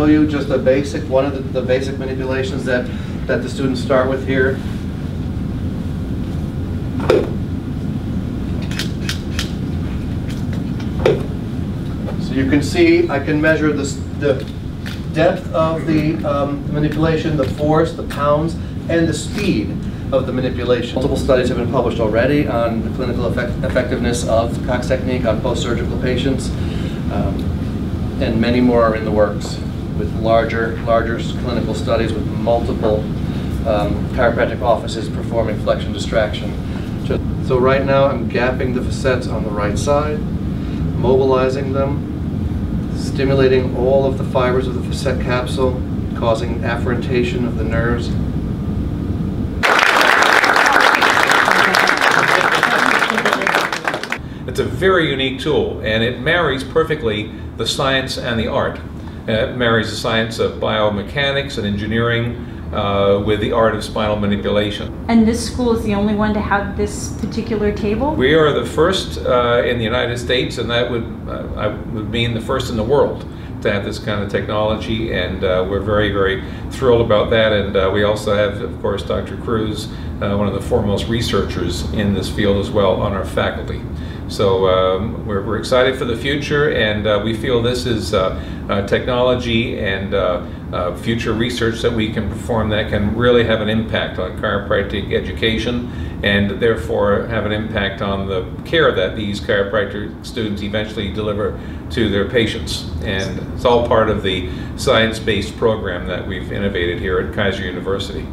show you just a basic, one of the basic manipulations that the students start with here. So you can see I can measure the depth of the manipulation, the force, the pounds, and the speed of the manipulation. Multiple studies have been published already on the clinical effectiveness of the Cox technique on post-surgical patients, and many more are in the works with larger clinical studies with multiple chiropractic offices performing flexion distraction. So right now I'm gapping the facets on the right side, mobilizing them, stimulating all of the fibers of the facet capsule, causing afferentation of the nerves. It's a very unique tool, and it marries perfectly the science and the art. It marries the science of biomechanics and engineering with the art of spinal manipulation. And this school is the only one to have this particular table? We are the first in the United States, and that would mean the first in the world to have this kind of technology, and we're very, very thrilled about that. And we also have, of course, Dr. Cruz, one of the foremost researchers in this field as well, on our faculty. So we're excited for the future, and we feel this is technology and future research that we can perform that can really have an impact on chiropractic education, and therefore have an impact on the care that these chiropractic students eventually deliver to their patients. And it's all part of the science-based program that we've innovated here at Keiser University.